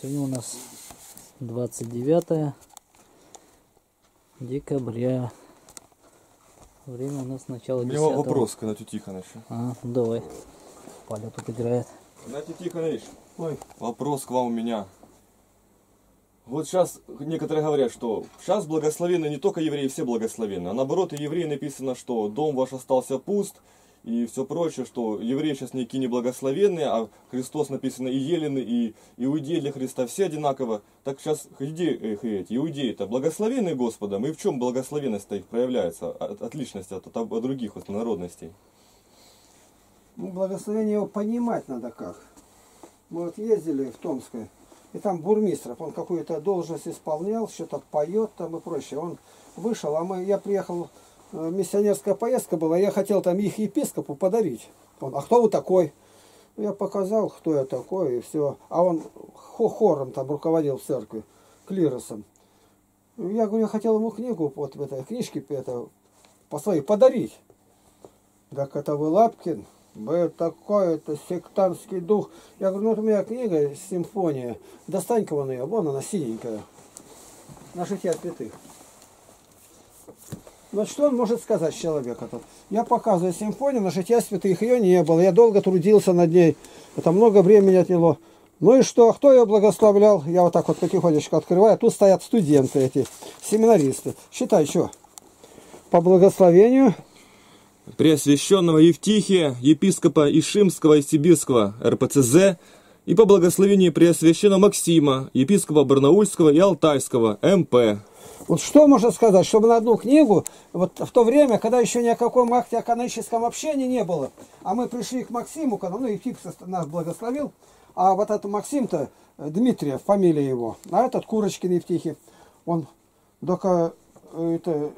Сегодня у нас 29 декабря. Время у нас начало 10. У меня вопрос к Натю Тихоновичу. Давай. Павел тут играет. Натя Тихонович, ой, вопрос к вам у меня. Вот сейчас некоторые говорят, что сейчас благословенны не только евреи, все благословенны. А наоборот, и евреи написано, что дом ваш остался пуст и все прочее, что евреи сейчас некие не благословенные, а Христос написано и елены, и иудеи для Христа, все одинаково. Так сейчас иудеи-то благословенны Господом, и в чем благословенность-то их проявляется, отличность от других народностей? Ну, благословение его понимать надо как. Мы вот ездили в Томское, и там Бурмистров, он какую-то должность исполнял, что-то поет там и прочее. Он вышел, а я приехал, миссионерская поездка была, я хотел там их епископу подарить. Он: а кто вы такой? Я показал, кто я такой, и все. А он хором там руководил в церкви, клиросом. Я говорю, я хотел ему книгу, вот в этой книжке по своей подарить. Так это вы, Лапкин? Такой, это сектантский дух. Я говорю, ну вот у меня книга, симфония. Достань-ка вон ее, вон она синенькая. На жития святых. Вот что он может сказать, человек этот? Я показываю симфонию, на жития святых ее не было. Я долго трудился над ней. Это много времени отняло. Ну и что? Кто ее благословлял? Я вот так вот потихонечку открываю. Тут стоят студенты эти, семинаристы. Считай, что? По благословению Преосвященного Евтихия, епископа Ишимского и Сибирского РПЦЗ, и по благословению Преосвященного Максима, епископа Барнаульского и Алтайского МП. Вот что можно сказать, чтобы на одну книгу, вот в то время, когда еще ни о каком акте каноническом общения не было, а мы пришли к Максиму, ну, епископ нас благословил, а вот этот Максим-то, Дмитрий, фамилия его, а этот Курочкин Евтихий, он только это...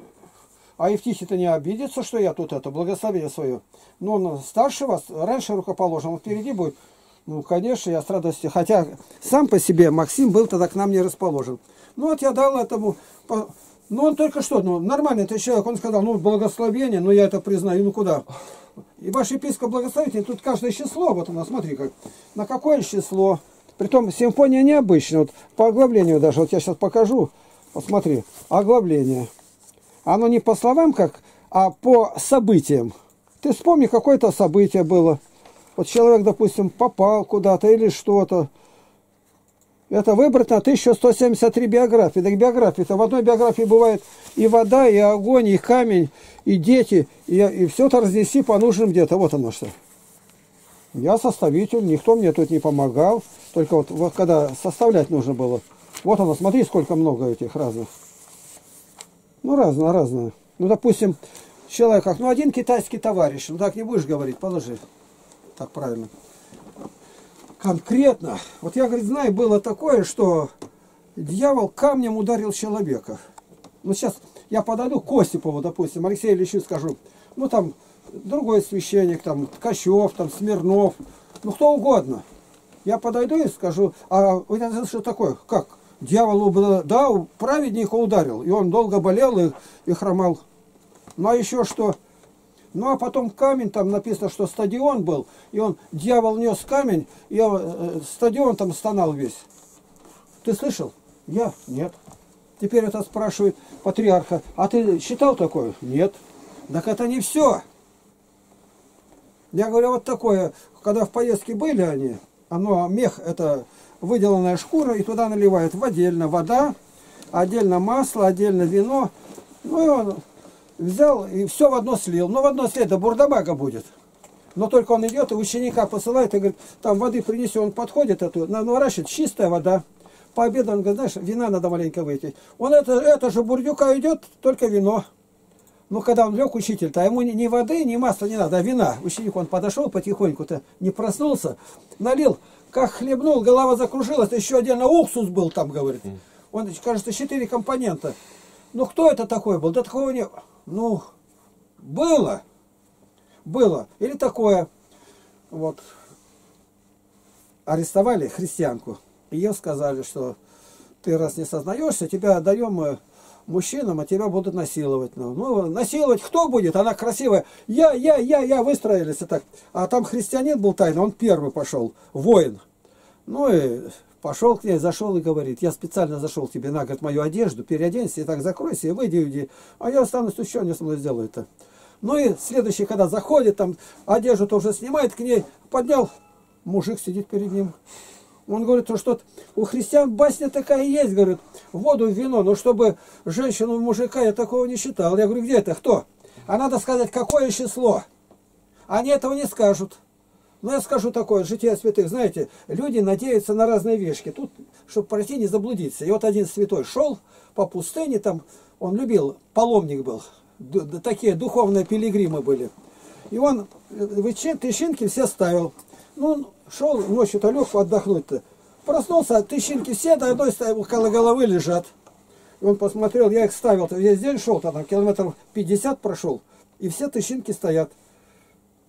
А Евтихий-то не обидится, что я тут это, благословение свое. Но он старше вас, раньше рукоположен, он впереди будет. Ну, конечно, я с радостью. Хотя сам по себе Максим был тогда к нам не расположен. Ну, вот я дал этому... Ну, он только что, ну, нормальный-то человек, он сказал, ну, благословение, ну, я это признаю, ну, куда? И ваш епископ благословитель, тут каждое число, вот у нас, смотри, как, на какое число. Притом симфония необычная, вот по оглавлению даже, вот я сейчас покажу. Вот смотри, оглавление. Оно не по словам как, а по событиям. Ты вспомни, какое-то событие было. Вот человек, допустим, попал куда-то или что-то. Это выбрано 1173 биографии. Так биографии-то в одной биографии бывает и вода, и огонь, и камень, и дети. И все это разнеси по нужным где-то. Вот оно что. Я составитель, никто мне тут не помогал. Только вот когда составлять нужно было. Вот оно, смотри, сколько много этих разных. Ну, разное. Ну, допустим, человек, как, ну, один китайский товарищ. Ну, так не будешь говорить, положи. Так правильно. Конкретно. Вот я, говорит, знаю, было такое, что дьявол камнем ударил человека. Ну, сейчас я подойду к Осипову, допустим, Алексею Ильичу скажу. Ну, там, другой священник, там, Ткачев, там, Смирнов. Ну, кто угодно. Я подойду и скажу, а это что такое? Как? Дьявол, да, праведника ударил, и он долго болел и хромал. Ну а еще что? Ну а потом камень, там написано, что стадион был, и он, дьявол нес камень, и стадион там стонал весь. Ты слышал? Я? Нет. Теперь это спрашивает патриарха, а ты читал такое? Нет. Так это не все. Я говорю, вот такое, когда в поездке были они, оно, мех, это... выделанная шкура, и туда наливают отдельно вода, отдельно масло, отдельно вино. Ну и он взял и все в одно слил. Но в одно след до бурдабага будет. Но только он идет и ученика посылает и говорит, там воды принеси, он подходит, эту наворачивает, чистая вода. Пообеду он говорит, знаешь, вина надо маленько выйти. Он это же бурдюка идет, только вино. Ну когда он лег, учитель-то, ему ни воды, ни масла не надо, а вина. Ученик он подошел потихоньку-то, не проснулся, налил. Как хлебнул, голова закружилась, еще отдельно уксус был там, говорит. Он, кажется, 4 компонента. Ну, кто это такой был? Да такого не... Ну, было. Было. Или такое. Вот. Арестовали христианку. Ее сказали, что ты раз не сознаешься, тебя отдаем мужчинам, а тебя будут насиловать. Ну, насиловать кто будет? Она красивая. Я выстроились. И так. А там христианин был тайный, он первый пошел, воин. Ну и Пошел к ней, зашел и говорит: я специально зашел к тебе, на, говорит, мою одежду, переоденься и так закройся, и выйди. А я останусь, ну что они со мной сделают-то? Ну и следующий, когда заходит, там одежду-то уже снимает к ней, поднял, мужик сидит перед ним. Он говорит, ну что, у христиан басня такая есть, говорит, воду в вино, но чтобы женщину мужика, я такого не считал. Я говорю, где это, кто? А надо сказать, какое число. Они этого не скажут. Но я скажу такое, житие святых, знаете, люди надеются на разные вещи. Тут, чтобы пройти, не заблудиться. И вот один святой шел по пустыне, там, он любил, паломник был, такие духовные пилигримы были. И он тыщинки все ставил. Ну, шел ночью-то легко отдохнуть-то. Проснулся, тыщинки все до одной около головы лежат. И он посмотрел, я их ставил, весь день шел, там километров 50 прошел, и все тыщинки стоят.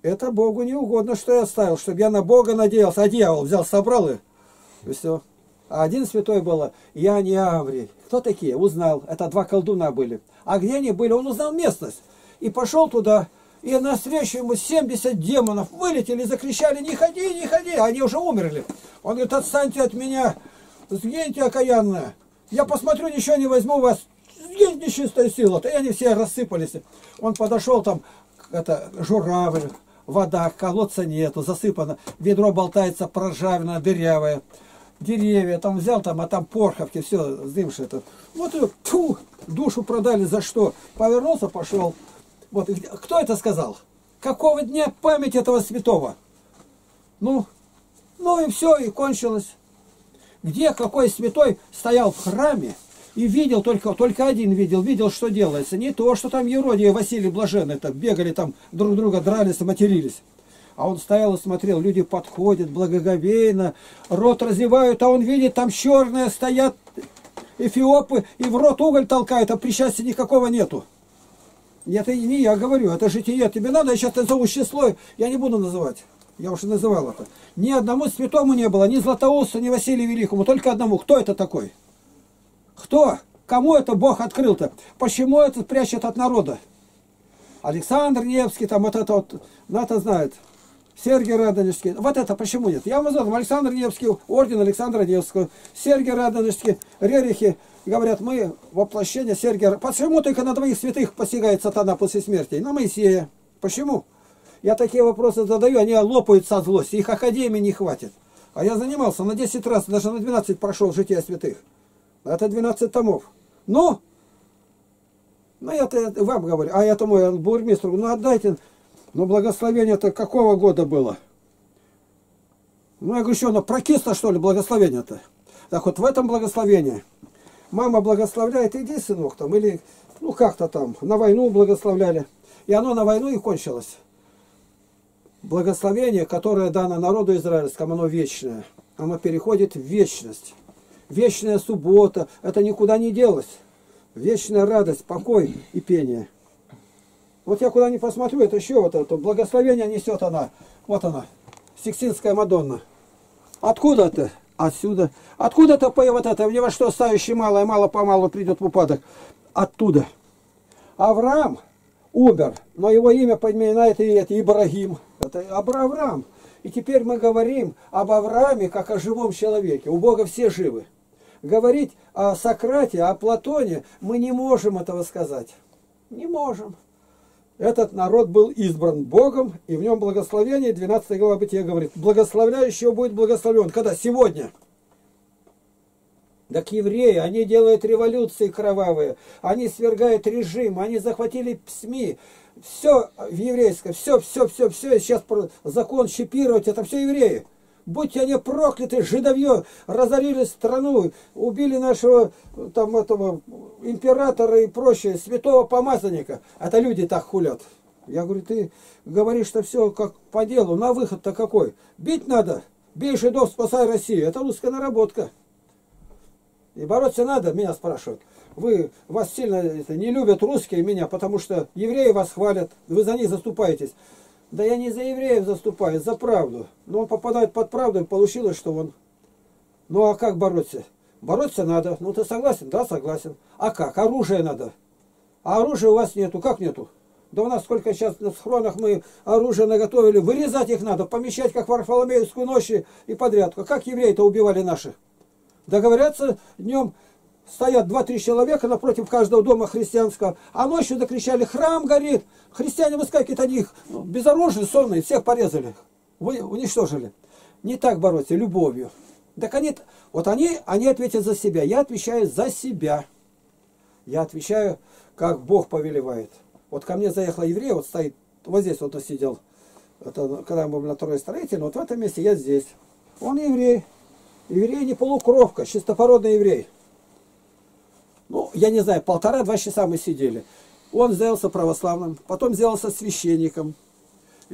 Это Богу не угодно, что я оставил, чтобы я на Бога надеялся. А дьявол взял, собрал и все. А один святой был, я не Аврий. Кто такие? Узнал. Это два колдуна были. А где они были? Он узнал местность. И пошел туда. И навстречу ему 70 демонов вылетели, закричали: не ходи, не ходи. Они уже умерли. Он говорит: отстаньте от меня, сгиньте, окаянная. Я посмотрю, ничего не возьму у вас. Есть нечистая сила. И они все рассыпались. Он подошел, там, это, журавль. Вода, колодца нету, засыпано, ведро болтается, проржавленное, дырявое. Деревья, там взял, там, а там порховки, все, дымши это. Вот ее, тьфу, душу продали за что? Повернулся, пошел. Вот, кто это сказал? Какого дня память этого святого? Ну и все, и кончилось. Где какой святой стоял в храме и видел, только один видел, что делается. Не то, что там Иродия и Василий Блаженный там бегали, там друг друга дрались и матерились. А он стоял и смотрел, люди подходят благоговейно, рот разевают, а он видит, там черные стоят эфиопы, и в рот уголь толкают, а причастия никакого нету. Это не я говорю, это житие. Тебе надо, я сейчас назову число, я не буду называть. Я уже называл это. Ни одному святому не было, ни Златоусту, ни Василию Великому, только одному. Кто это такой? Кто? Кому это Бог открыл-то? Почему это прячет от народа? Александр Невский, там, вот это вот, НАТО знает. Сергий Радонежский. Вот это почему нет? Я вам задам. Александр Невский, орден Александра Невского. Сергий Радонежский, Рерихи. Говорят, мы воплощение Сергия. Почему только на двоих святых посягает сатана после смерти? На Моисея. Почему? Я такие вопросы задаю, они лопают со злости. Их академии не хватит. А я занимался на 10 раз, даже на 12 прошел житие святых. Это 12 томов. Ну я-то вам говорю, а этому бурмистру, ну отдайте, ну благословение-то какого года было? Ну я говорю, что оно прокисло, что ли, благословение-то? Так вот в этом благословении мама благословляет, иди, сынок, там, или, ну как-то там, на войну благословляли. И оно на войну и кончилось. Благословение, которое дано народу израильскому, оно вечное. Оно переходит в вечность. Вечная суббота, это никуда не делось. Вечная радость, покой и пение. Вот я куда ни посмотрю, это еще вот это благословение несет она. Вот она, Сикстинская Мадонна. Откуда это? Отсюда. Откуда-то вот это, ни во что ставящий малое, мало-помалу придет в упадок. Оттуда. Авраам умер, но его имя подменяет и это Ибрагим. Это Абрамович. И теперь мы говорим об Аврааме, как о живом человеке. У Бога все живы. Говорить о Сократе, о Платоне, мы не можем этого сказать. Не можем. Этот народ был избран Богом, и в нем благословение. 12 глава Бытия говорит: благословляющего будет благословен. Когда? Сегодня. Так евреи, они делают революции кровавые, они свергают режим, они захватили СМИ. Все еврейское, все. И сейчас закон чипировать, это все евреи. Будьте они прокляты, жидовье, разорили страну, убили нашего там этого императора и прочее, святого помазанника. Это люди так хулят. Я говорю, ты говоришь, что все как по делу, на выход-то какой? Бить надо, бей жидов, спасай Россию. Это русская наработка. И бороться надо, меня спрашивают. Вас сильно не любят русские меня, потому что евреи вас хвалят, вы за них заступаетесь. Да я не за евреев заступаюсь, за правду. Но он попадает под правду, и получилось, что он. Ну а как бороться? Бороться надо. Ну ты согласен? Да, согласен. А как? Оружие надо. А оружия у вас нету. Как нету? Да у нас сколько сейчас на схронах мы оружие наготовили. Вырезать их надо, помещать, как Варфоломеевскую ночь и подрядку. Как евреи-то убивали наших? Договорятся днем, стоят 2-3 человека напротив каждого дома христианского, а ночью закричали: храм горит! Христиане выскакивают, они их безоружные, сонные, всех порезали, вы уничтожили. Не так бороться, любовью. Так они, вот они ответят за себя, я отвечаю за себя. Я отвечаю, как Бог повелевает. Вот ко мне заехала еврея, вот стоит, вот здесь вот он сидел, это, когда мы были на второй строитель, вот в этом месте я здесь. Он еврей. Еврей не полукровка, чистопородный еврей. Ну, я не знаю, 1,5-2 часа мы сидели. Он сделался православным, потом сделался священником,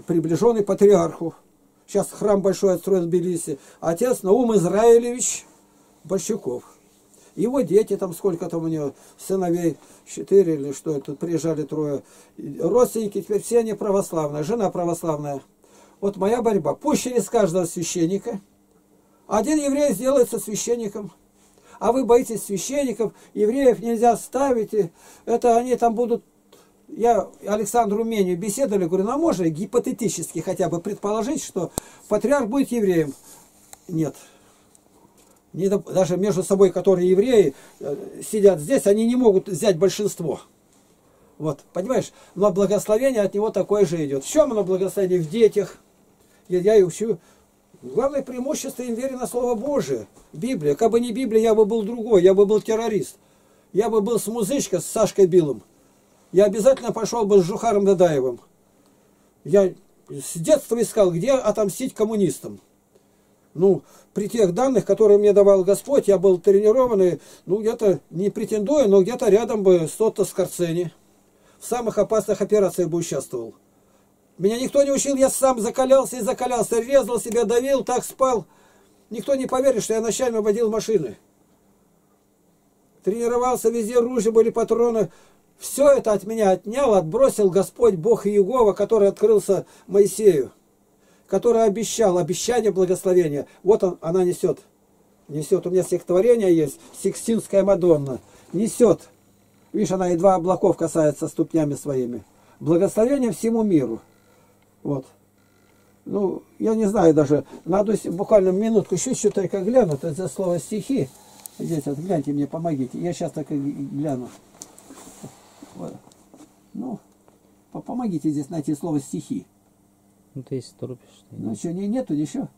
приближенный патриарху. Сейчас храм большой отстроен в Тбилиси. Отец Наум Израилевич Большаков. Его дети, там сколько там у него, сыновей 4 или что, тут приезжали 3. Родственники, теперь все они православные, жена православная. Вот моя борьба. Пусть через каждого священника один еврей сделается священником. А вы боитесь священников, евреев нельзя ставить. И это они там будут... Я Александру Меню беседовали, говорю, ну можно гипотетически хотя бы предположить, что патриарх будет евреем? Нет. Даже между собой, которые евреи сидят здесь, они не могут взять большинство. Вот, понимаешь? Но благословение от него такое же идет. В чем оно благословение? В детях. Я и учу. Главное преимущество им верено Слово Божие. Библия. Как бы не Библия, я бы был другой. Я бы был террорист. Я бы был с музычкой, с Сашкой Билом. Я обязательно пошел бы с Жухаром Дадаевым. Я с детства искал, где отомстить коммунистам. Ну, при тех данных, которые мне давал Господь, я был тренированный, ну, где-то, не претендую, но где-то рядом бы с Отто Скорцени. В самых опасных операциях бы участвовал. Меня никто не учил, я сам закалялся и закалялся, резал себя, давил, так спал. Никто не поверит, что я ночами водил машины. Тренировался, везде ружья были, патроны. Все это от меня отнял, отбросил Господь Бог Иегова, который открылся Моисею, который обещал, обещание благословения. Вот он, она несет. Несет. У меня стихотворение есть, Сикстинская Мадонна. Несет. Видишь, она едва облаков касается ступнями своими. Благословение всему миру. Вот. Ну, я не знаю даже. Надо буквально минутку еще только гляну. Это за слово стихи. Здесь вот, гляньте мне, помогите. Я сейчас так и гляну. Вот. Ну, помогите здесь найти слово стихи. Ну, ты если торопишь. Ну, что, нету ничего?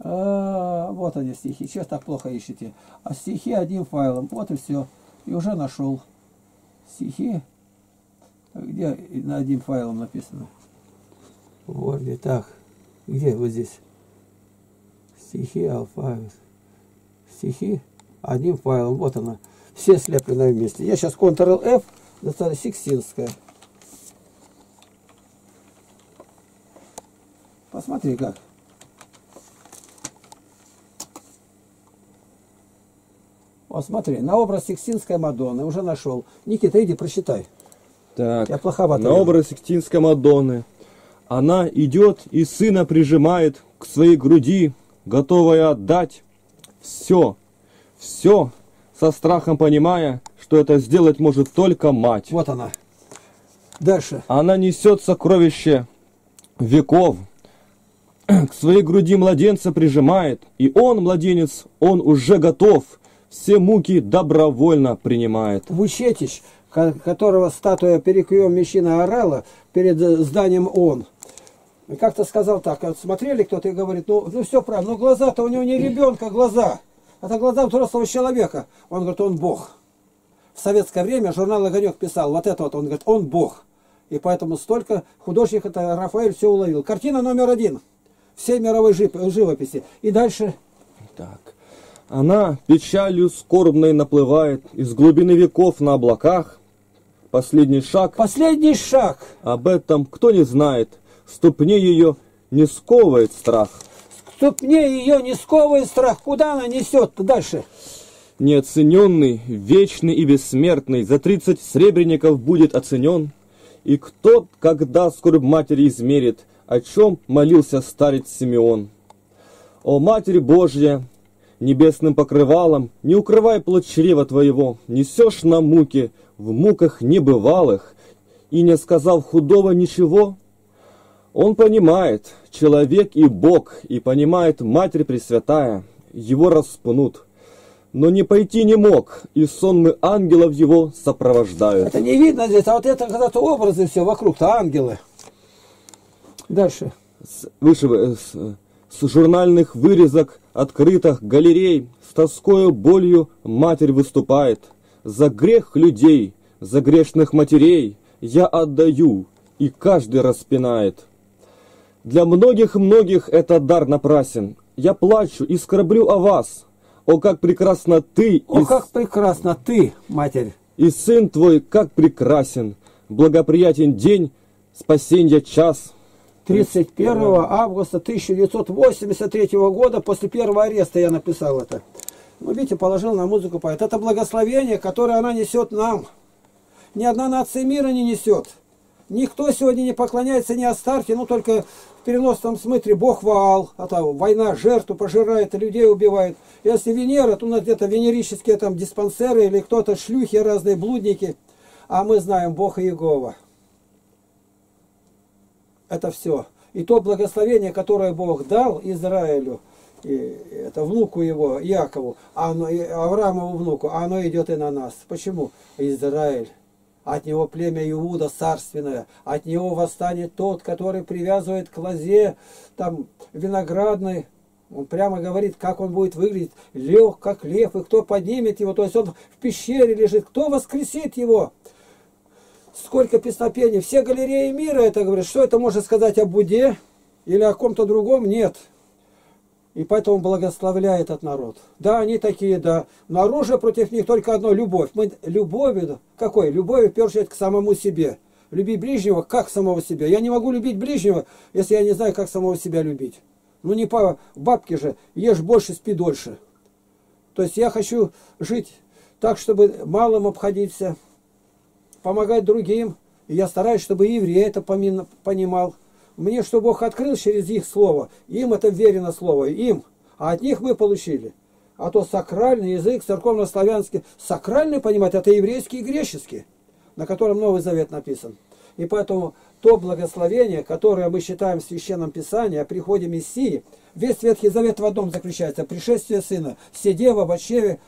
А, вот они стихи. Чего так плохо ищете? А стихи одним файлом. Вот и все. И уже нашел. Стихи. Где на одним файлом написано? Вот где так. Где вот здесь? Стихи, алфавит. Стихи одним файлом. Вот она. Все слеплены вместе. Я сейчас Ctrl-F, достала Сикстинская. Посмотри как. Вот смотри, на образ Сикстинской Мадонны уже нашел. Никита, иди прочитай. Так, я плоховато. На образ Сикстинской Мадонны. Она идет и сына прижимает к своей груди, готовая отдать все, все, со страхом понимая, что это сделать может только мать. Вот она. Дальше. Она несет сокровище веков, к своей груди младенца прижимает, и он, младенец, он уже готов, все муки добровольно принимает. Вучетич, которого статуя Перекуем Мещина орала перед зданием ООН, как-то сказал так, вот смотрели кто-то и говорит, ну все правильно, но глаза-то у него не ребенка, глаза. Это глаза взрослого человека. Он говорит, он Бог. В советское время журнал «Огонек» писал вот это вот. Он говорит, он Бог. И поэтому столько художник, это Рафаэль все уловил. Картина №1 всей мировой живописи. И дальше. Так. Она печалью скорбной наплывает из глубины веков на облаках. Последний шаг. Последний шаг. Об этом кто не знает. Ступни ее не сковывает страх. Ступне ее не сковывает страх. Куда она несет-то дальше? Неоцененный, вечный и бессмертный, за 30 сребреников будет оценен. И кто, когда скорбь матери измерит, о чем молился старец Симеон. О, Матерь Божья, небесным покрывалом, не укрывай плод чрева твоего, несешь на муки, в муках небывалых, и не сказав худого ничего. Он понимает, человек и Бог, и понимает Матерь Пресвятая, его распнут. Но не пойти не мог, и сонмы ангелов его сопровождают. Это не видно здесь, а вот это когда-то образы все вокруг-то, ангелы. Дальше. Выше, с журнальных вырезок, открытых галерей, с тоскою болью матерь выступает. За грех людей, за грешных матерей я отдаю, и каждый распинает. Для многих-многих это дар напрасен. Я плачу и скорблю о вас. О, как прекрасна ты! О, как прекрасна ты, Матерь! И Сын твой, как прекрасен! Благоприятен день, спасенья час! 31 августа 1983 года, после первого ареста я написал это. Ну, видите, положил на музыку поэт. Это благословение, которое она несет нам. Ни одна нация мира не несет. Никто сегодня не поклоняется ни Астарте, ну только в переносном смысле Бог Ваал, а там война жертву пожирает, людей убивает. Если Венера, то у нас где-то венерические там диспансеры или кто-то шлюхи, разные блудники. А мы знаем Бог Иегова. Это все. И то благословение, которое Бог дал Израилю, и это внуку его, Якову, Авраамову внуку, оно идет и на нас. Почему? Израиль. От него племя Иуда царственное, от него восстанет тот, который привязывает к лозе там, виноградной. Он прямо говорит, как он будет выглядеть, лег, как лев, и кто поднимет его. То есть он в пещере лежит, кто воскресит его? Сколько песнопений. Все галереи мира это говорят. Что это можно сказать о Будде или о ком-то другом? Нет. И поэтому благословляет этот народ. Да, они такие, да. Но оружие против них только одно – любовь. Мы любовью, какой? Любовью, в первую очередь, к самому себе. Люби ближнего, как самого себя. Я не могу любить ближнего, если я не знаю, как самого себя любить. Ну не по бабке же, ешь больше, спи дольше. То есть я хочу жить так, чтобы малым обходиться, помогать другим. И я стараюсь, чтобы и еврей это понимал. Мне, что Бог открыл через их слово, им это верено слово, им. А от них мы получили. А то сакральный язык, церковно-славянский, сакральный, понимать, это еврейский и греческий, на котором Новый Завет написан. И поэтому то благословение, которое мы считаем в Священном Писании, о приходе Мессии, весь Ветхий Завет в одном заключается, пришествие Сына, Седева, Бачеве,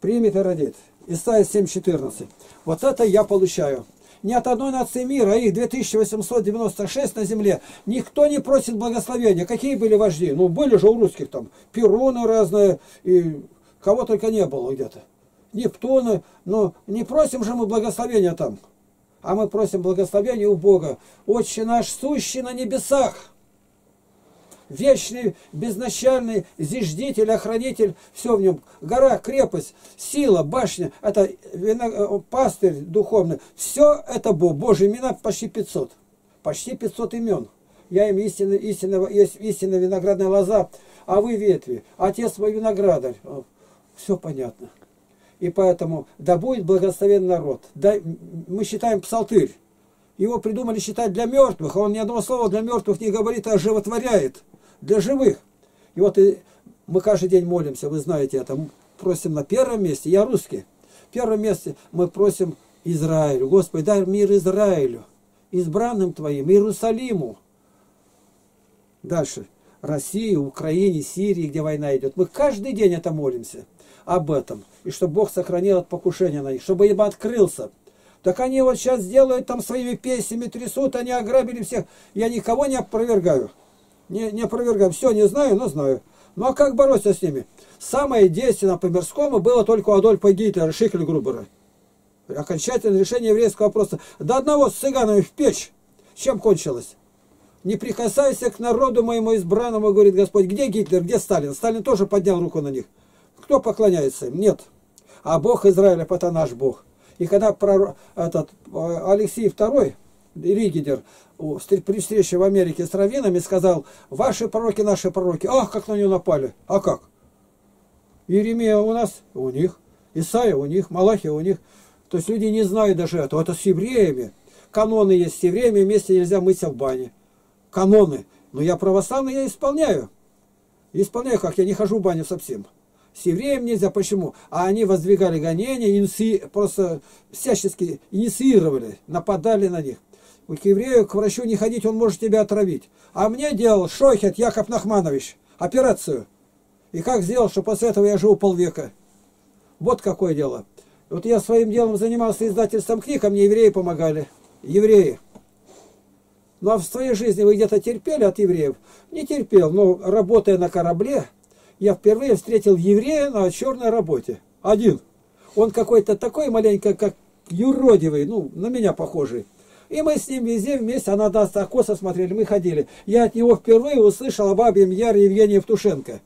примет и родит. Исаия 7,14. Вот это я получаю. Ни от одной нации мира, а их 2896 на земле, никто не просит благословения. Какие были вожди? Ну, были же у русских там перуны разные, и кого только не было где-то. Нептуны, но не просим же мы благословения там. А мы просим благословения у Бога. Отче наш, сущий на небесах, вечный, безначальный, зиждитель, охранитель, все в нем. Гора, крепость, сила, башня, это пастырь духовный. Все это Бог. Божьи имена почти 500. Почти 500 имен. Я им истинно виноградная лоза, а вы ветви. Отец мой виноградарь. Все понятно. И поэтому да будет благословен народ. Да, мы считаем псалтырь. Его придумали считать для мертвых, а он ни одного слова для мертвых не говорит, а животворяет. Для живых. И вот мы каждый день молимся, вы знаете это. Мы просим на первом месте, я русский, в первом месте мы просим Израилю. Господи, дай мир Израилю, избранным Твоим, Иерусалиму. Дальше. России, Украине, Сирии, где война идет. Мы каждый день это молимся об этом. И чтобы Бог сохранил от покушения на них, чтобы им открылся. Так они вот сейчас делают там своими песнями, трясут, они ограбили всех. Я никого не опровергаю. Не опровергаю. Все не знаю, но знаю. Ну а как бороться с ними? Самое действенное по-мирскому было только у Адольфа Гитлера, Шихельгрубера. Окончательное решение еврейского вопроса. До одного с цыганами в печь. Чем кончилось? Не прикасайся к народу моему избранному, говорит Господь. Где Гитлер, где Сталин? Сталин тоже поднял руку на них. Кто поклоняется им? Нет. А Бог Израиля, это наш Бог. И когда Алексей II, Ригидер, при встрече в Америке с раввинами сказал, ваши пророки, наши пророки, ах, как на него напали, а как? Иеремия у нас, у них, Исаия у них, Малахия у них. То есть люди не знают даже этого, это с евреями. Каноны есть с евреями, вместе нельзя мыться в бане. Каноны. Но я православный, я исполняю. Исполняю как? Я не хожу в баню совсем. С евреем нельзя. Почему? А они воздвигали гонения, просто всячески инициировали, нападали на них. К еврею, к врачу не ходить, он может тебя отравить. А мне делал Шойхет Яков Нахманович операцию. И как сделал, что после этого я живу полвека? Вот какое дело. Вот я своим делом занимался издательством книг, а мне евреи помогали. Евреи. Ну а в своей жизни вы где-то терпели от евреев? Не терпел, но работая на корабле, я впервые встретил еврея на черной работе. Один. Он какой-то такой маленько, как юродивый, ну, на меня похожий. И мы с ним везде вместе, она даст окоса, смотрели, мы ходили. Я от него впервые услышал об Бабьем Яре Евгения Евтушенко.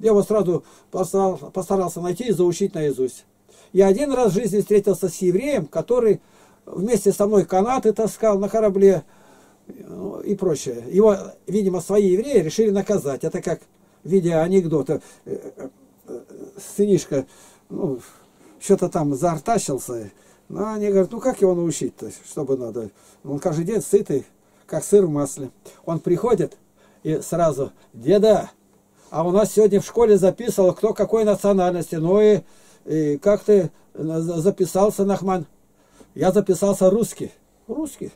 Я его сразу постарался найти и заучить наизусть. Я один раз в жизни встретился с евреем, который вместе со мной канаты таскал на корабле и прочее. Его, видимо, свои евреи решили наказать. Это как в виде анекдота. Сынишка, ну, что-то там заортачился. Ну, они говорят, ну как его научить-то, чтобы надо? Он каждый день сытый, как сыр в масле. Он приходит и сразу, деда, а у нас сегодня в школе записывал, кто какой национальности. Ну и как ты записался, Нахман? Я записался русский. Русский?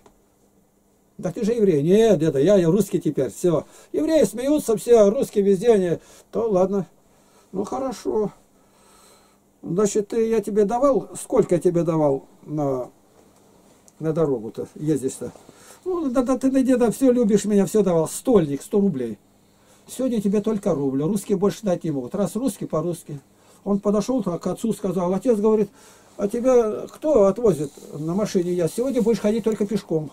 Да ты же еврей. Нет, деда, я русский теперь. Все. Евреи смеются, все, русские везде они. То ладно. Ну хорошо. Значит, я тебе давал, сколько я тебе давал на дорогу-то, ездишь-то? Ну, да, ты, деда, все любишь меня, все давал. Стольник, 100 рублей. Сегодня тебе только рубль. Русские больше дать не могут. Раз русский, по-русски. Он подошел к отцу, сказал, отец говорит, а тебя кто отвозит на машине? Я сегодня будешь ходить только пешком.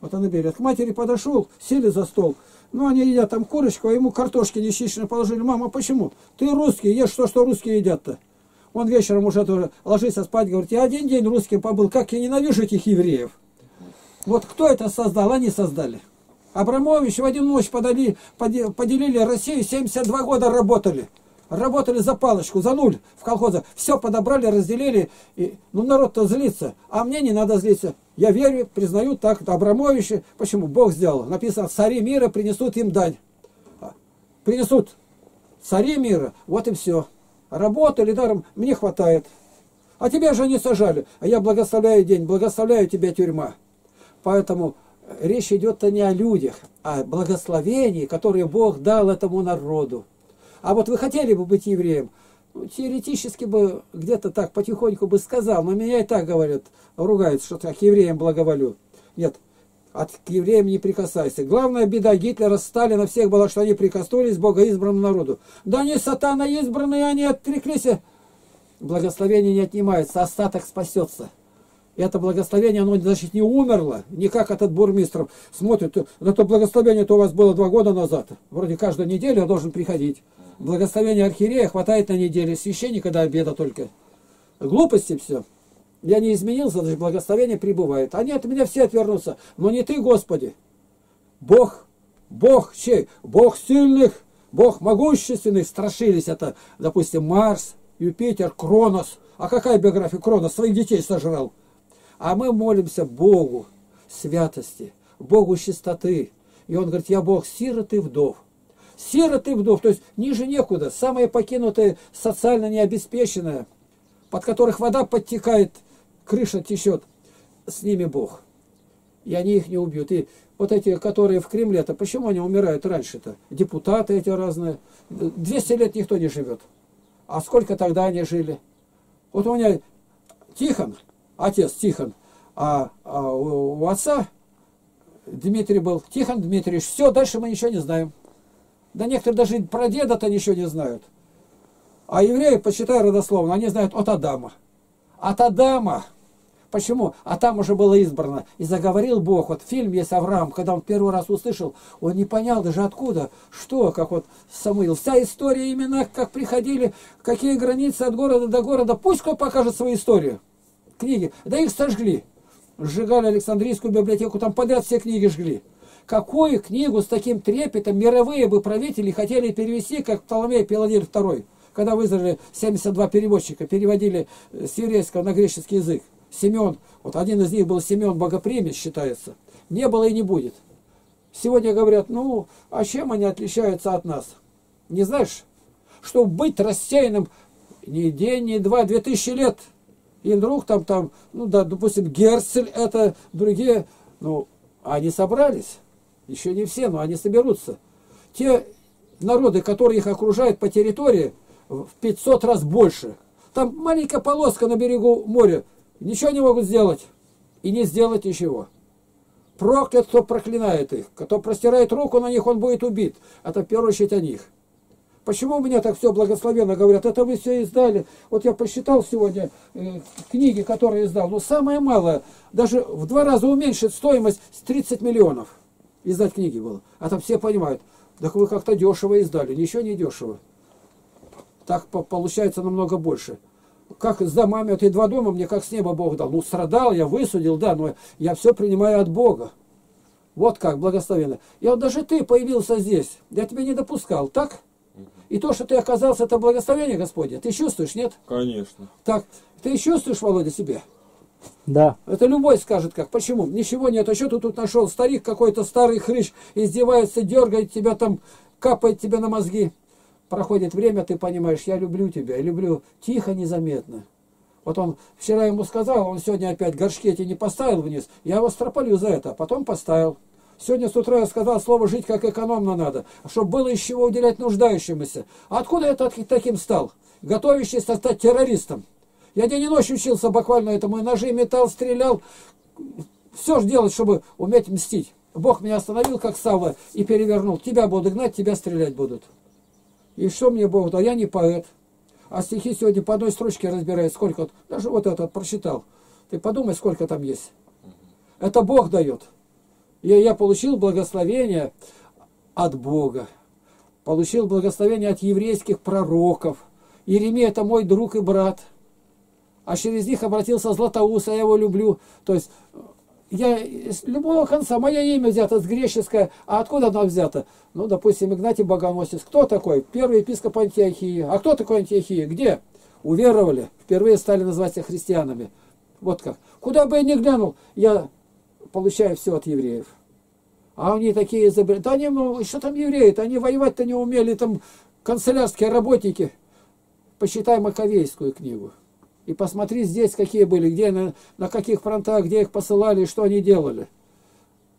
Вот она берет. К матери подошел, сели за стол. Ну, они едят там курочку, а ему картошки нечищенно положили. Мама, почему? Ты русский, ешь то, что русские едят-то. Он вечером уже тоже ложится спать, говорит, я один день русским побыл, как я ненавижу этих евреев. Вот кто это создал? Они создали. Абрамович в одну ночь поделили Россию, 72 года работали. Работали за палочку, за нуль в колхозах. Все подобрали, разделили. И, ну, народ-то злится, а мне не надо злиться. Я верю, признаю так, Абрамовича. Почему? Бог сделал. Написано, цари мира принесут им дань. Принесут цари мира, вот и все. Работали даром, мне хватает. А тебя же не сажали. А я благословляю день, благословляю тебя, тюрьма. Поэтому речь идет-то не о людях, а о благословении, которое Бог дал этому народу. А вот вы хотели бы быть евреем? Ну, теоретически бы где-то так потихоньку бы сказал, но меня и так говорят, ругают, что я к евреям благоволю. Нет, к евреям не прикасайся. Главная беда Гитлера, Сталина, всех была, что они прикоснулись к богоизбранному народу. Да они сатана избранные, они отреклись. Благословение не отнимается, остаток спасется. И это благословение, оно, значит, не умерло, не как этот бурмистров смотрит. Но то благословение-то у вас было 2 года назад. Вроде каждую неделю должен приходить. Благословение архиерея хватает на неделю, священника до обеда только. Глупости все. Я не изменился, значит, благословение пребывает. Они от меня все отвернутся. Но не ты, Господи. Бог, Бог чей? Бог сильных, Бог могущественных. Страшились это, допустим, Марс, Юпитер, Кронос. А какая биография Кронос? Своих детей сожрал. А мы молимся Богу святости, Богу чистоты. И он говорит, я Бог сирот и вдов. Сирот и вдов, то есть ниже некуда, самые покинутые, социально необеспеченные, под которых вода подтекает, крыша течет, с ними Бог. И они их не убьют. И вот эти, которые в Кремле-то, почему они умирают раньше-то? Депутаты эти разные. 200 лет никто не живет. А сколько тогда они жили? Вот у меня Тихон, отец Тихон, а у отца Дмитрий был. Тихон Дмитриевич, все, дальше мы ничего не знаем. Да некоторые даже про деда-то ничего не знают. А евреи, почитай родословно, они знают от Адама. От Адама. Почему? Адам уже было избрано. И заговорил Бог. Вот фильм есть Авраам, когда он первый раз услышал, он не понял даже откуда, что, как вот Самуил. Вся история имена, как приходили, какие границы от города до города. Пусть кто покажет свою историю. Книги. Да их сожгли. Сжигали Александрийскую библиотеку, там подряд все книги жгли. Какую книгу с таким трепетом мировые бы правители хотели перевести, как Птоломей Пиладель II, когда в Израиле 72 переводчика переводили с еврейского на греческий язык. Симеон, вот один из них был Симеон Богопримец, считается. Не было и не будет. Сегодня говорят, ну, а чем они отличаются от нас? Не знаешь, чтобы быть рассеянным ни день, ни два, 2000 лет. И вдруг там, ну да, допустим, Герцель, это другие, ну, они собрались. Еще не все, но они соберутся. Те народы, которые их окружают по территории, в 500 раз больше. Там маленькая полоска на берегу моря. Ничего не могут сделать. И не сделать ничего. Проклят, кто проклинает их. Кто простирает руку на них, он будет убит. Это в первую очередь о них. Почему у меня так все благословенно говорят? Это вы все издали. Вот я посчитал сегодня книги, которые издал. Но самое малое, даже в 2 раза уменьшит стоимость с 30 миллионов. Издать книги было. А там все понимают. Так вы как-то дешево издали. Ничего не дешево. Так получается намного больше. Как с домами, вот и 2 дома мне как с неба Бог дал. Ну, страдал я, высудил, да, но я все принимаю от Бога. Вот как, благословенно. И вот даже ты появился здесь. Я тебя не допускал, так? И то, что ты оказался, это благословение Господне. Ты чувствуешь, нет? Конечно. Так, ты чувствуешь, Володя, себе? Да. Это любой скажет как. Почему? Ничего нет. А что ты тут нашел? Старик какой-то, старый хрыч, издевается, дергает тебя там, капает тебя на мозги. Проходит время, ты понимаешь, я люблю тебя, я люблю тихо, незаметно. Вот он вчера ему сказал, он сегодня опять горшки эти не поставил вниз, я его стропалю за это, а потом поставил. Сегодня с утра я сказал слово «жить» как экономно надо, чтобы было из чего уделять нуждающемуся. А откуда я таким стал? Готовящийся стать террористом. Я день и ночь учился буквально этому, и ножи метал, стрелял, все же делать, чтобы уметь мстить. Бог меня остановил, как Савва, и перевернул. Тебя буду гнать, тебя стрелять будут. И что мне Бог дал? Я не поэт. А стихи сегодня по одной строчке разбираю, сколько. Даже вот этот прочитал. Ты подумай, сколько там есть. Это Бог дает. Я получил благословение от Бога. Получил благословение от еврейских пророков. Иеремия — это мой друг и брат. А через них обратился Златоуст, я его люблю. То есть, я с любого конца, мое имя взято с греческое, а откуда оно взято? Ну, допустим, Игнатий Богоносец. Кто такой? Первый епископ Антиохии. А кто такой Антиохия? Где? Уверовали. Впервые стали называть себя христианами. Вот как. Куда бы я ни глянул, я получаю все от евреев. А они такие изобретают. Да они, ну, что там евреи-то? Они воевать-то не умели, там канцелярские работники. Почитай Маковейскую книгу. И посмотри здесь, какие были, где, на каких фронтах, где их посылали, что они делали.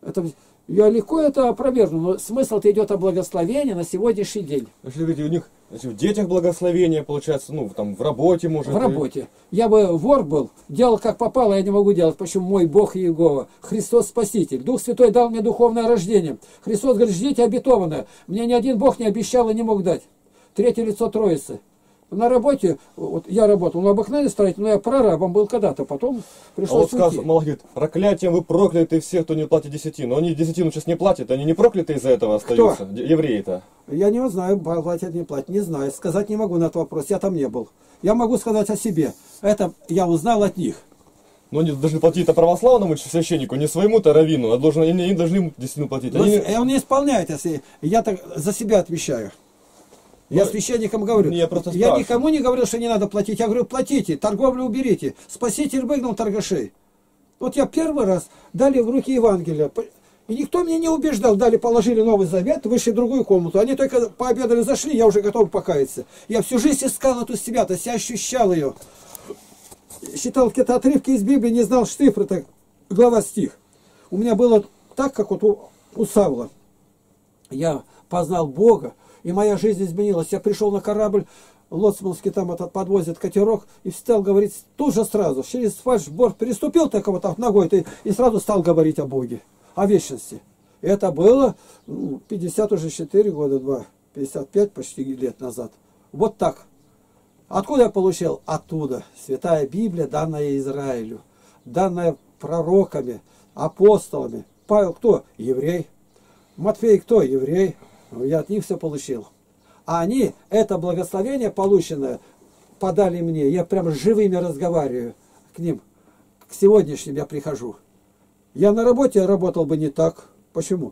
Это, я легко это опровергну, но смысл-то идет о благословении на сегодняшний день. Значит, у них, значит, в детях благословение получается, ну, там, в работе, может. В работе. Я бы вор был, делал как попало, я не могу делать. Почему? Мой Бог Иегова, Христос Спаситель. Дух Святой дал мне духовное рождение. Христос говорит, ждите обетованное. Мне ни один Бог не обещал и не мог дать. Третье лицо Троицы. На работе, вот я работал на обыкновенный строитель, но я прорабом был когда-то, потом пришлось уйти. А вот сказано, Малахит, проклятием вы прокляты все, кто не платит десятину. Они десятину сейчас не платят, они не прокляты из-за этого остаются, евреи-то. Я не знаю, платят, не платят, не знаю, сказать не могу на этот вопрос, я там не был. Я могу сказать о себе, это я узнал от них. Но они должны платить-то православному священнику, не своему-то раввину, а должны, они должны десятину платить. Они... Он не исполняет, если я так за себя отвечаю. Я священникам говорю, я никому не говорил, что не надо платить. Я говорю, платите, торговлю уберите. Спаситель выгнал торгашей. Вот я первый раз дали в руки Евангелие. И никто меня не убеждал. Дали, положили Новый Завет, вышли в другую комнату. Они только пообедали, зашли, я уже готов покаяться. Я всю жизнь искал эту святость, я ощущал ее. Считал какие-то отрывки из Библии, не знал шифры, так, глава, стих. У меня было так, как вот у Савла. Я познал Бога. И моя жизнь изменилась. Я пришел на корабль, лоцманский там этот подвозит катерок, и стал говорить тут же сразу, через фальшборд переступил так вот так ногой, и сразу стал говорить о Боге, о вечности. И это было 50 уже 4 года, 2, 55 почти лет назад. Вот так. Откуда я получил? Оттуда. Святая Библия, данная Израилю, данная пророками, апостолами. Павел кто? Еврей. Матфей кто? Еврей. Я от них все получил. А они, это благословение полученное, подали мне. Я прям живыми разговариваю к ним. К сегодняшним я прихожу. Я на работе работал бы не так. Почему?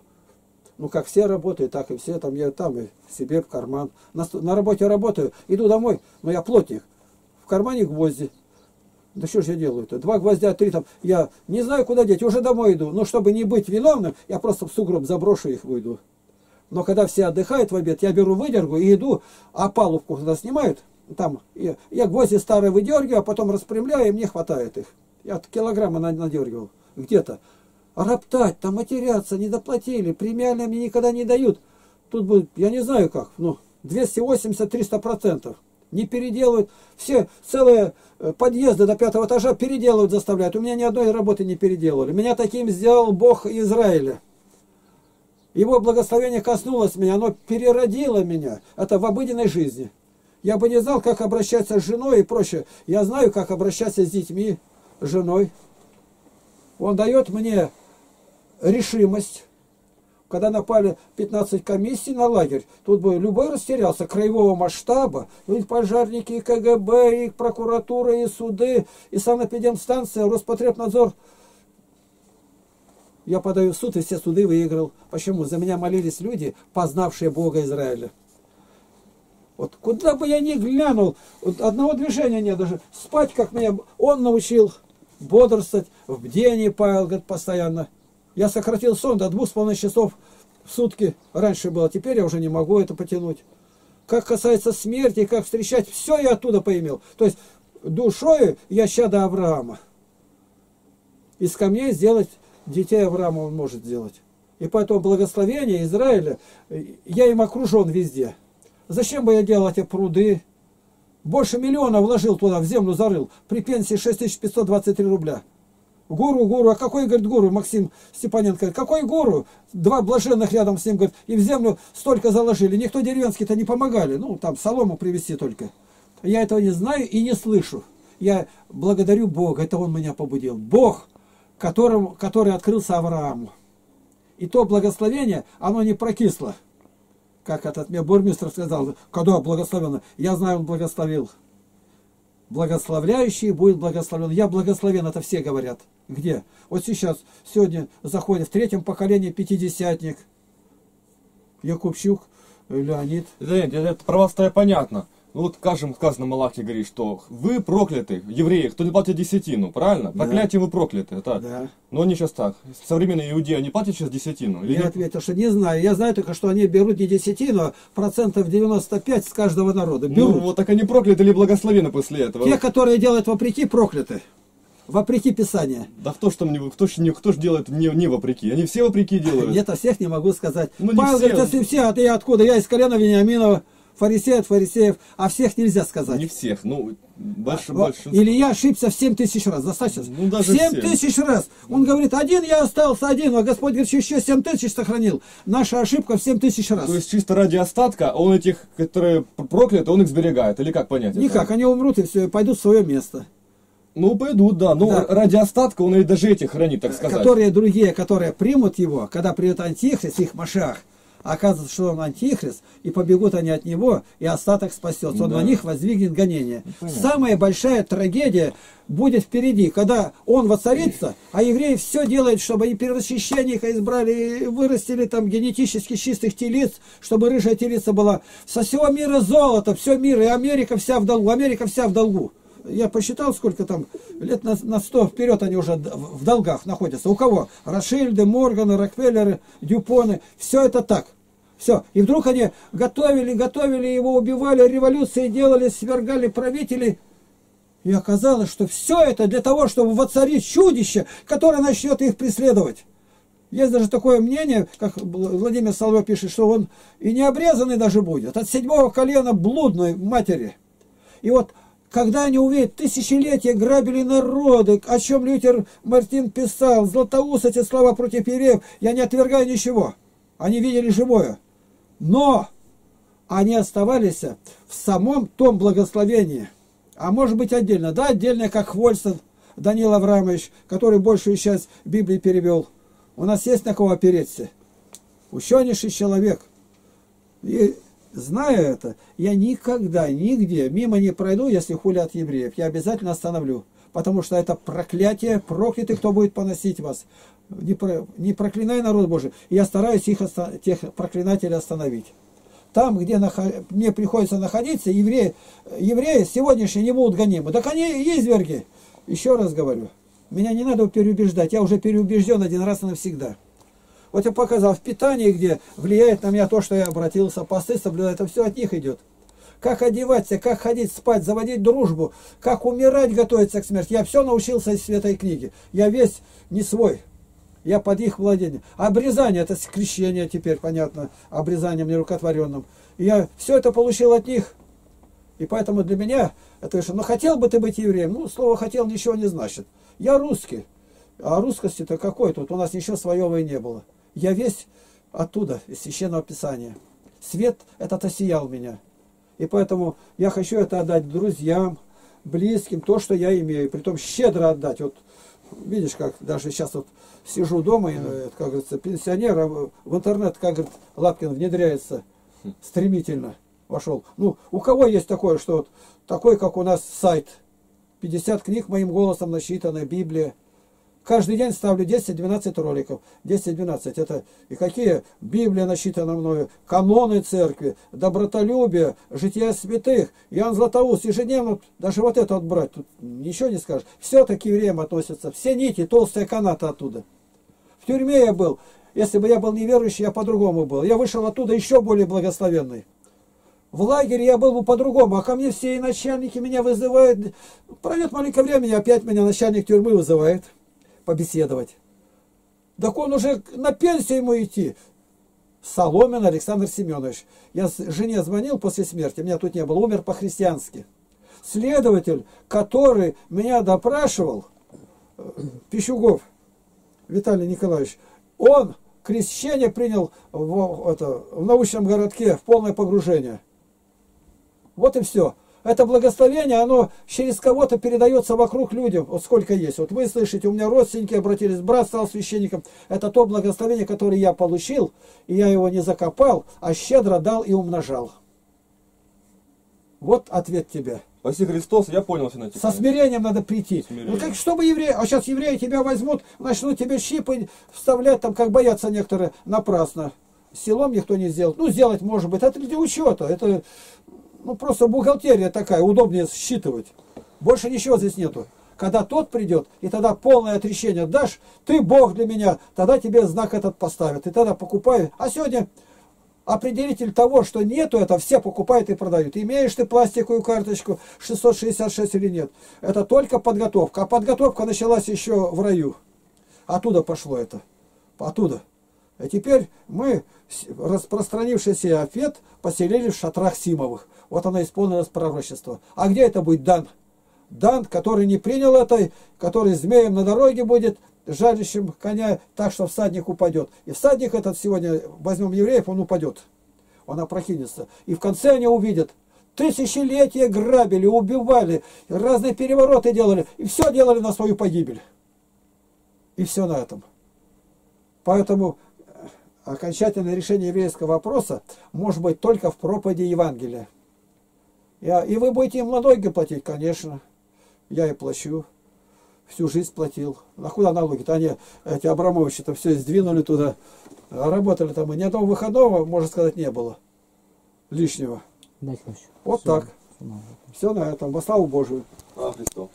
Ну, как все работают, так и все. Там я там и себе в карман. На работе работаю, иду домой, но я плотник. В кармане гвозди. Да что же я делаю-то? 2 гвоздя, 3 там. Я не знаю, куда деть. Уже домой иду. Но чтобы не быть виновным, я просто в сугроб заброшу их, выйду. Но когда все отдыхают в обед, я беру выдергу и иду, а палубку когда снимают, там, я гвозди старые выдергиваю, а потом распрямляю, и мне хватает их. Я килограмма надергивал где-то. Роптать, там матеряться, недоплатили, премиальные мне никогда не дают. Тут будет, я не знаю как, ну, 280–300%. Не переделывают. Все целые подъезды до 5-го этажа переделывают, заставляют. У меня ни одной работы не переделали. Меня таким сделал Бог Израиля. Его благословение коснулось меня, оно переродило меня. Это в обыденной жизни. Я бы не знал, как обращаться с женой и прочее. Я знаю, как обращаться с детьми, с женой. Он дает мне решимость. Когда напали 15 комиссий на лагерь, тут бы любой растерялся, краевого масштаба, и пожарники, и КГБ, и прокуратура, и суды, и санэпидемстанция, Роспотребнадзор. Я подаю в суд, и все суды выиграл. Почему? За меня молились люди, познавшие Бога Израиля. Вот куда бы я ни глянул, вот одного движения нет даже. Спать, как меня он научил, бодрствовать, в бдении Павел, говорит, постоянно. Я сократил сон до 2,5 часов в сутки. Раньше было, теперь я уже не могу это потянуть. Как касается смерти, как встречать, все я оттуда поимел. То есть душою я чадо Авраама. Из камней сделать детей Авраама он может сделать. И поэтому благословение Израиля, я им окружен везде. Зачем бы я делал эти пруды? Больше миллиона вложил туда, в землю зарыл. При пенсии 6523 рубля. Гуру, гуру. А какой, говорит, гуру? Максим Степаненко говорит, какой гуру? Два блаженных рядом с ним, говорит, и в землю столько заложили. Никто деревенский-то не помогали. Ну, там, солому привезти только. Я этого не знаю и не слышу. Я благодарю Бога. Это Он меня побудил. Бог, который открылся Аврааму. И то благословение, оно не прокисло. Как этот мне бурмистров сказал, когда благословенно. Я знаю, он благословил. Благословляющий будет благословен. Я благословен, это все говорят. Где? Вот сейчас, сегодня заходит в 3-м поколении пятидесятник. Якубчук, Леонид. Это про вас-то я понятно. Ну вот, скажем, сказано в Малахе, говорит, что вы прокляты, евреи, кто не платит десятину, правильно? Да. Проклятие вы прокляты, так? Да. Но они сейчас так. Современные иудеи, они платят сейчас десятину? Я ответил, что не знаю. Я знаю только, что они берут не десятину, а 95% с каждого народа. Берут. Ну, вот так они прокляты или благословены после этого? Те, которые делают вопреки, прокляты. Вопреки Писания. Да кто ж делает не вопреки? Они все вопреки делают. Нет, о всех не могу сказать. Ну, Павел говорит, если все, а ты откуда? Я из колена Вениаминова. Фарисеев, а всех нельзя сказать. Не всех, ну, большинство. Или я ошибся в 7 тысяч раз, достаточно? Ну, даже 7 тысяч раз. Он говорит, один я остался, один, а Господь говорит, еще 7 тысяч сохранил. Наша ошибка в 7 тысяч раз. То есть чисто ради остатка, он этих, которые прокляты, он их сберегает, или как понять? Никак, это? Они умрут и все, и пойдут в свое место. Ну, пойдут, да, но да. Ради остатка он и даже этих хранит, так сказать. Которые другие, которые примут его, когда придет Антихрист, их Машиах, оказывается, что он антихрист, и побегут они от него, и остаток спасется. Он да. На них воздвигнет гонение. Понятно. Самая большая трагедия будет впереди, когда он воцарится, а евреи все делают, чтобы и первосвященника их избрали, и вырастили там генетически чистых телец, чтобы рыжая телица была. Со всего мира золото, все мир, и Америка вся в долгу, Америка вся в долгу. Я посчитал, сколько там, лет на 100 вперед они уже в долгах находятся. У кого? Ротшильды, Морганы, Рокфеллеры, Дюпоны. Все это так. Все. И вдруг они готовили, готовили, его убивали, революции делали, свергали правителей. И оказалось, что все это для того, чтобы воцарить чудище, которое начнет их преследовать. Есть даже такое мнение, как Владимир Соловьев пишет, что он и не обрезанный даже будет. От 7-го колена блудной матери. И вот... Когда они увидят, тысячелетия грабили народы, о чем Лютер Мартин писал, Златоуст эти слова против евреев, я не отвергаю ничего. Они видели живое. Но они оставались в самом том благословении. А может быть отдельно. Да, отдельно, как Хвольстон Данил Аврамович, который большую часть Библии перевел. У нас есть на кого опереться. Ученейший человек. И... Знаю это, я никогда, нигде мимо не пройду, если хулят евреев. Я обязательно остановлю, потому что это проклятие, проклятый, кто будет поносить вас. Не проклинай народ Божий. Я стараюсь тех проклинателей остановить. Там, где мне приходится находиться, евреи сегодняшние не будут гонимы. Так они и изверги. Еще раз говорю, меня не надо переубеждать, я уже переубежден один раз и навсегда. Вот я показал в питании, где влияет на меня то, что я обратился, посты соблюдаю, это все от них идет. Как одеваться, как ходить спать, заводить дружбу, как умирать, готовиться к смерти. Я все научился из Святой Книги. Я весь не свой. Я под их владение. Обрезание, это крещение теперь, понятно, обрезанием нерукотворенным. И я все это получил от них. И поэтому для меня, это что, ну хотел бы ты быть евреем? Ну, слово «хотел» ничего не значит. Я русский. А русскости-то какой тут? У нас ничего своего и не было. Я весь оттуда, из Священного Писания. Свет этот осиял меня. И поэтому я хочу это отдать друзьям, близким, то, что я имею. Притом щедро отдать. Вот видишь, как даже сейчас вот сижу дома, и, как говорится, пенсионер, а в интернет, как говорит, Лапкин внедряется стремительно. Вошел. Ну, у кого есть такое, что вот такой, как у нас, сайт? 50 книг моим голосом насчитана, Библия. Каждый день ставлю 10-12 роликов. 10-12 это и какие? Библия насчитана мною, каноны церкви, добротолюбие, жития святых, Иоанн Златоуст. Ежедневно даже вот это вот брать, тут ничего не скажешь. Все так к евреям относятся. Все нити, толстые канаты оттуда. В тюрьме я был. Если бы я был неверующий, я по-другому был. Я вышел оттуда еще более благословенный. В лагере я был бы по-другому, а ко мне все и начальники меня вызывают. Пройдет маленькое время, и опять меня начальник тюрьмы вызывает побеседовать. Так он уже на пенсию ему идти. Соломин Александр Семенович. Я жене звонил после смерти, меня тут не было, умер по-христиански. Следователь, который меня допрашивал, Пищугов Виталий Николаевич, он крещение принял в научном городке, в полное погружение. Вот и все. Это благословение, оно через кого-то передается вокруг людям. Вот сколько есть. Вот вы слышите, у меня родственники обратились, брат стал священником. Это то благословение, которое я получил, и я его не закопал, а щедро дал и умножал. Вот ответ тебе. Спаси Христос, я понял. Со смирением надо прийти. Смирение. Ну как, чтобы евреи, а сейчас евреи тебя возьмут, начнут тебе щипы вставлять, там как боятся некоторые, напрасно. Селом никто не сделает. Ну сделать может быть, это для учета, это... Ну, просто бухгалтерия такая, удобнее считывать. Больше ничего здесь нету. Когда тот придет, и тогда полное отречение дашь, ты Бог для меня, тогда тебе знак этот поставят. И тогда покупай. А сегодня определитель того, что нету, это все покупают и продают. Имеешь ты пластиковую карточку 666 или нет. Это только подготовка. А подготовка началась еще в раю. Оттуда пошло это. Оттуда. А теперь мы, распространившийся Афет, поселили в шатрах Симовых. Вот оно исполнилось пророчество. А где это будет Дан? Дан, который не принял это, который змеем на дороге будет, жалящим коня, так что всадник упадет. И всадник этот сегодня, возьмем евреев, он упадет. Он опрокинется. И в конце они увидят. Тысячелетия грабили, убивали, разные перевороты делали. И все делали на свою погибель. И все на этом. Поэтому... Окончательное решение еврейского вопроса может быть только в проповеди Евангелия. И вы будете им налоги платить, конечно. Я и плачу. Всю жизнь платил. А куда налоги-то? Они, эти Абрамовичи-то все сдвинули туда. Работали там. И ни одного выходного, можно сказать, не было. Лишнего. Вот так. Все на этом. Во славу Божию. Христос.